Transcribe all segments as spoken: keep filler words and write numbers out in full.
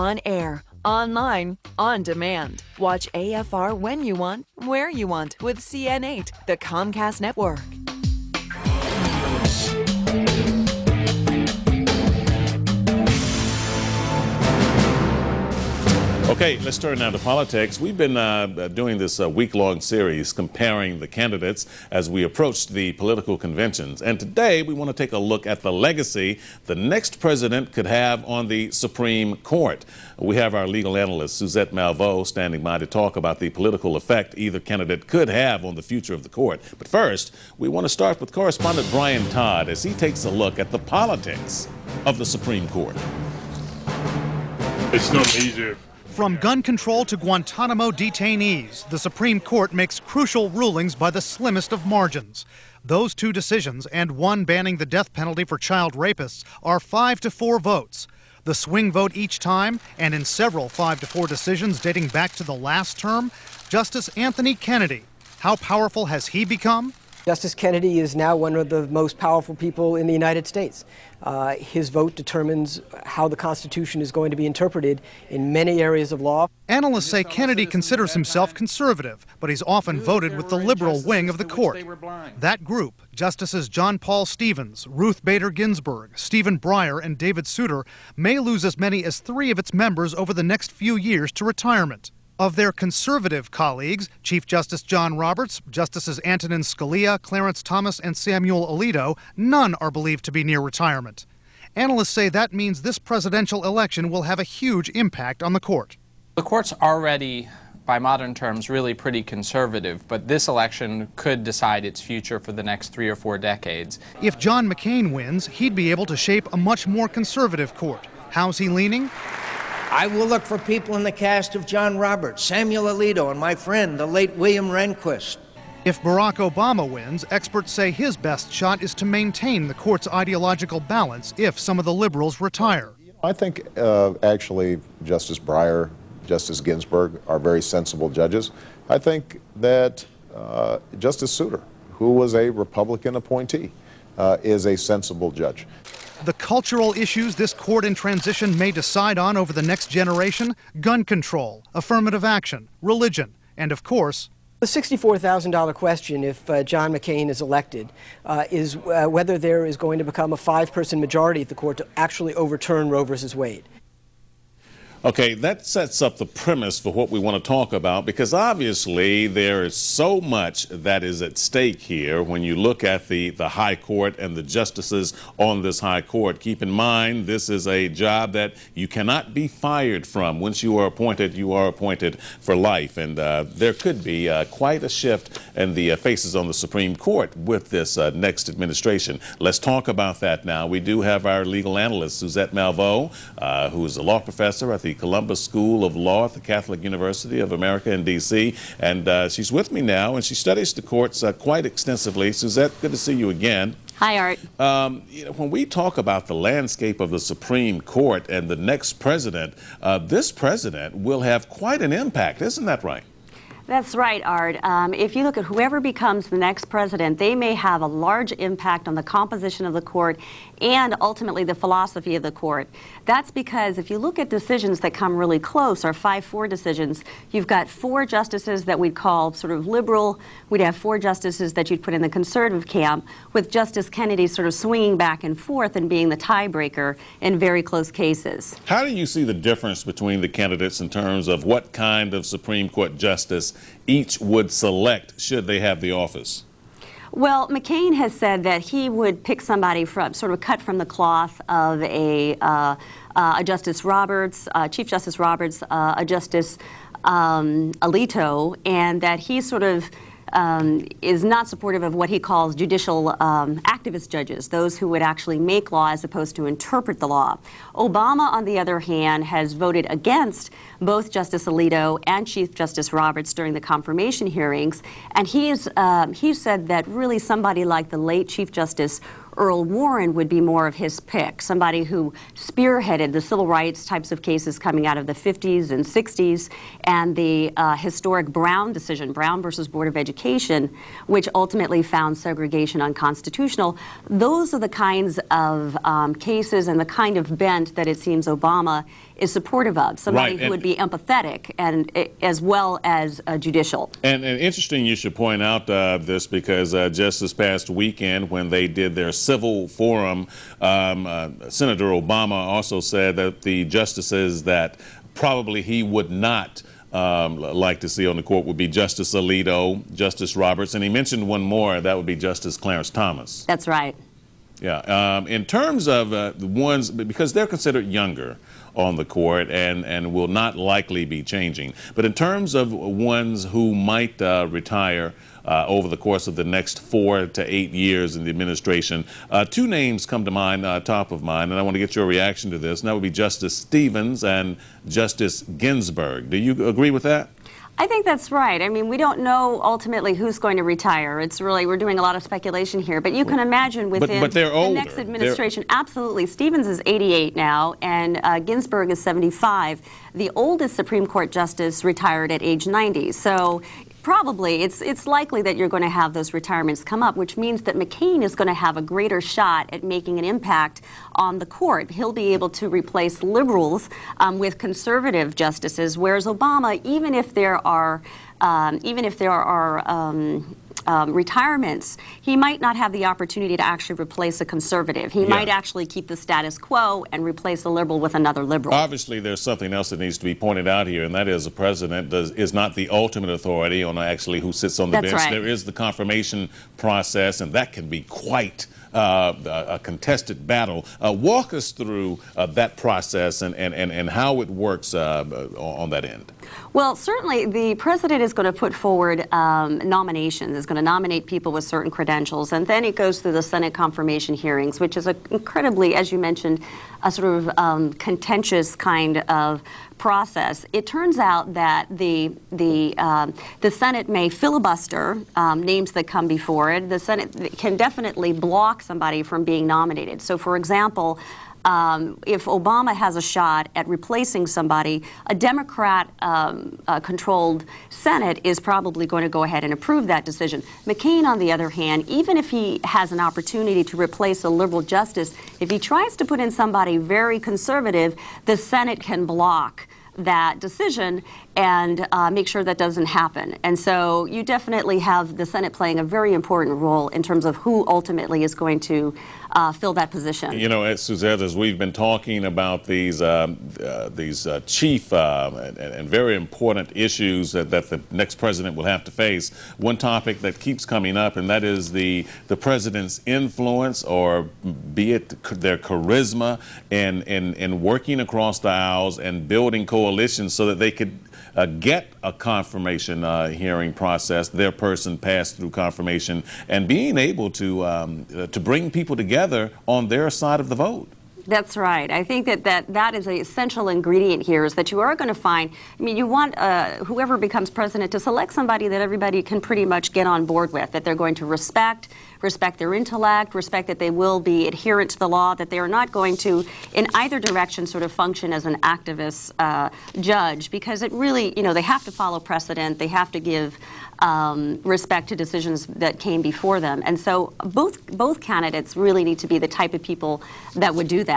On air, online, on demand. Watch A F R when you want, where you want with C N eight, the Comcast Network. Okay, let's turn now to politics. We've been uh, doing this uh, week-long series comparing the candidates as we approach the political conventions. And today we want to take a look at the legacy the next president could have on the Supreme Court. We have our legal analyst, Suzette Malveaux, standing by to talk about the political effect either candidate could have on the future of the court. But first, we want to start with correspondent Brian Todd as he takes a look at the politics of the Supreme Court. It's not easier. From gun control to Guantanamo detainees, the Supreme Court makes crucial rulings by the slimmest of margins. Those two decisions, and one banning the death penalty for child rapists, are five to four votes. The swing vote each time, and in several five to four decisions dating back to the last term, Justice Anthony Kennedy. How powerful has he become? Justice Kennedy is now one of the most powerful people in the United States. Uh, his vote determines how the Constitution is going to be interpreted in many areas of law. Analysts say Kennedy considers himself conservative, but he's often voted with the liberal wing of the court. That group, Justices John Paul Stevens, Ruth Bader Ginsburg, Stephen Breyer, and David Souter, may lose as many as three of its members over the next few years to retirement. Of their conservative colleagues, Chief Justice John Roberts, Justices Antonin Scalia, Clarence Thomas, and Samuel Alito, none are believed to be near retirement. Analysts say that means this presidential election will have a huge impact on the court. The court's already, by modern terms, really pretty conservative, but this election could decide its future for the next three or four decades. If John McCain wins, he'd be able to shape a much more conservative court. How's he leaning? I will look for people in the cast of John Roberts, Samuel Alito, and my friend, the late William Rehnquist. If Barack Obama wins, experts say his best shot is to maintain the court's ideological balance if some of the liberals retire. I think, uh, actually, Justice Breyer, Justice Ginsburg are very sensible judges. I think that uh, Justice Souter, who was a Republican appointee, uh, is a sensible judge. The cultural issues this court in transition may decide on over the next generation: gun control, affirmative action, religion, and of course, the sixty-four thousand dollar question, if uh, John McCain is elected, uh, is uh, whether there is going to become a five-person majority at the court to actually overturn Roe versus Wade. Okay, that sets up the premise for what we want to talk about, because obviously there is so much that is at stake here when you look at the, the high court and the justices on this high court. Keep in mind, this is a job that you cannot be fired from. Once you are appointed, you are appointed for life. And uh, there could be uh, quite a shift in the uh, faces on the Supreme Court with this uh, next administration. Let's talk about that now. We do have our legal analyst, Suzette Malveaux, uh, who is a law professor at the Columbus School of Law at the Catholic University of America in D C And uh, she's with me now, and she studies the courts uh, quite extensively. Suzette, good to see you again. Hi, Art. Um, you know, when we talk about the landscape of the Supreme Court and the next president, uh, this president will have quite an impact. Isn't that right? That's right, Art. Um, if you look at whoever becomes the next president, they may have a large impact on the composition of the court and ultimately the philosophy of the court. That's because if you look at decisions that come really close, or five four decisions, you've got four justices that we'd call sort of liberal. We'd have four justices that you'd put in the conservative camp, with Justice Kennedy sort of swinging back and forth and being the tiebreaker in very close cases. How do you see the difference between the candidates in terms of what kind of Supreme Court justice each would select should they have the office? Well, McCain has said that he would pick somebody from sort of cut from the cloth of a, uh, uh, a Justice Roberts, uh, Chief Justice Roberts, uh, a Justice um, Alito, and that he sort of Um, is not supportive of what he calls judicial um, activist judges, those who would actually make law as opposed to interpret the law. Obama, on the other hand, has voted against both Justice Alito and Chief Justice Roberts during the confirmation hearings, and he, is, um, he said that really somebody like the late Chief Justice Earl Warren would be more of his pick, somebody who spearheaded the civil rights types of cases coming out of the fifties and sixties, and the uh, historic Brown decision, Brown versus Board of Education, which ultimately found segregation unconstitutional. Those are the kinds of um, cases and the kind of bent that it seems Obama is supportive of, somebody right. who would be empathetic and as well as uh, judicial. And, and interesting you should point out uh, this, because uh, just this past weekend when they did their civil forum, um, uh, Senator Obama also said that the justices that probably he would not Um, like to see on the court would be Justice Alito, Justice Roberts, and he mentioned one more, that would be Justice Clarence Thomas. That's right. Yeah. Um, in terms of uh, the ones, because they're considered younger on the court and, and will not likely be changing, but in terms of ones who might uh, retire uh, over the course of the next four to eight years in the administration, uh, two names come to mind, uh, top of mind, and I want to get your reaction to this, and that would be Justice Stevens and Justice Ginsburg. Do you agree with that? I think that's right. I mean, we don't know ultimately who's going to retire. It's really, we're doing a lot of speculation here, but you can imagine within but, but the older. next administration, they're... absolutely. Stevens is eighty-eight now, and uh, Ginsburg is seventy-five. The oldest Supreme Court justice retired at age ninety. So probably, it's, it's likely that you're going to have those retirements come up, which means that McCain is going to have a greater shot at making an impact on the court. He'll be able to replace liberals um, with conservative justices, whereas Obama, even if there are, um, even if there are um, Um, retirements, he might not have the opportunity to actually replace a conservative. He yeah. might actually keep the status quo and replace a liberal with another liberal. Obviously, there's something else that needs to be pointed out here, and that is the president does, is not the ultimate authority on actually who sits on the That's bench. Right. There is the confirmation process, and that can be quite Uh, a contested battle. Uh, walk us through uh, that process and, and, and, and how it works uh, on that end. Well, certainly the president is going to put forward um, nominations, is going to nominate people with certain credentials, and then it goes through the Senate confirmation hearings, which is an incredibly, as you mentioned, a sort of um, contentious kind of process. It turns out that the the um, the Senate may filibuster um, names that come before it. The Senate can definitely block somebody from being nominated. So, for example, Um, if Obama has a shot at replacing somebody, a Democrat-controlled um, uh, Senate is probably going to go ahead and approve that decision. McCain, on the other hand, even if he has an opportunity to replace a liberal justice, if he tries to put in somebody very conservative, the Senate can block that decision and uh, make sure that doesn't happen. And so you definitely have the Senate playing a very important role in terms of who ultimately is going to uh, fill that position. You know, as Suzette, as we've been talking about these um, uh, these uh, chief uh, and, and very important issues that, that the next president will have to face, one topic that keeps coming up, and that is the the president's influence, or be it their charisma, in, in, in working across the aisles and building coalitions so that they could Uh, get a confirmation uh, hearing process, their person passed through confirmation, and being able to um, uh, to bring people together on their side of the vote. That's right. I think that that, that is an essential ingredient here, is that you are going to find, I mean, you want uh, whoever becomes president to select somebody that everybody can pretty much get on board with, that they're going to respect, respect their intellect, respect that they will be adherent to the law, that they are not going to, in either direction, sort of function as an activist uh, judge, because it really, you know, they have to follow precedent, they have to give um, respect to decisions that came before them. And so both, both candidates really need to be the type of people that would do that.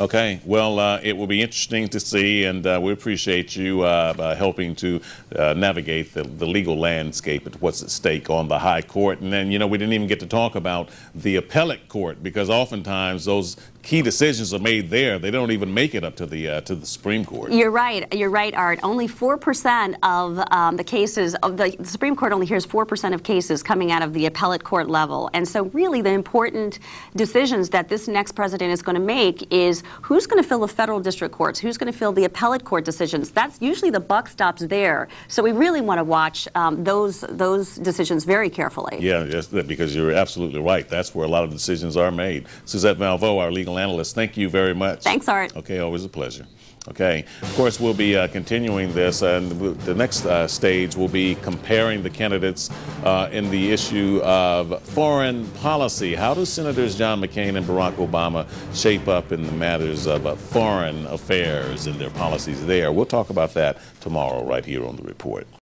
Okay. Well, uh, it will be interesting to see, and uh, we appreciate you uh, uh, helping to uh, navigate the, the legal landscape and what's at stake on the high court. And then, you know, we didn't even get to talk about the appellate court, because oftentimes those key decisions are made there. They don't even make it up to the uh, to the Supreme Court. You're right. You're right, Art. Only four percent of um, the cases, of the, the Supreme Court only hears four percent of cases coming out of the appellate court level. And so really the important decisions that this next president is going to make is who's going to fill the federal district courts? Who's going to fill the appellate court decisions? That's usually the buck stops there. So we really want to watch um, those those decisions very carefully. Yeah, yes, because you're absolutely right. That's where a lot of decisions are made. Suzette Malveaux, our legal analyst, thank you very much. Thanks, Art. Okay, always a pleasure. Okay, of course, we'll be uh, continuing this, and the next uh, stage will be comparing the candidates uh, in the issue of foreign policy. How do Senators John McCain and Barack Obama shape up in the matters of uh, foreign affairs and their policies there? We'll talk about that tomorrow right here on The Report.